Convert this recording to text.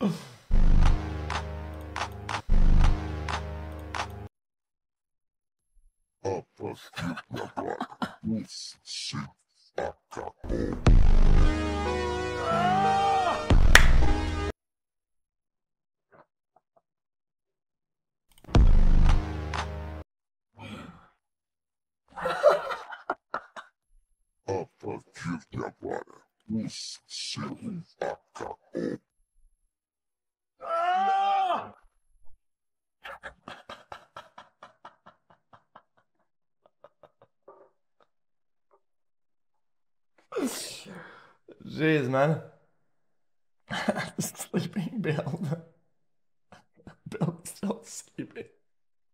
Jeez, man. Sleeping build. Build still sleeping.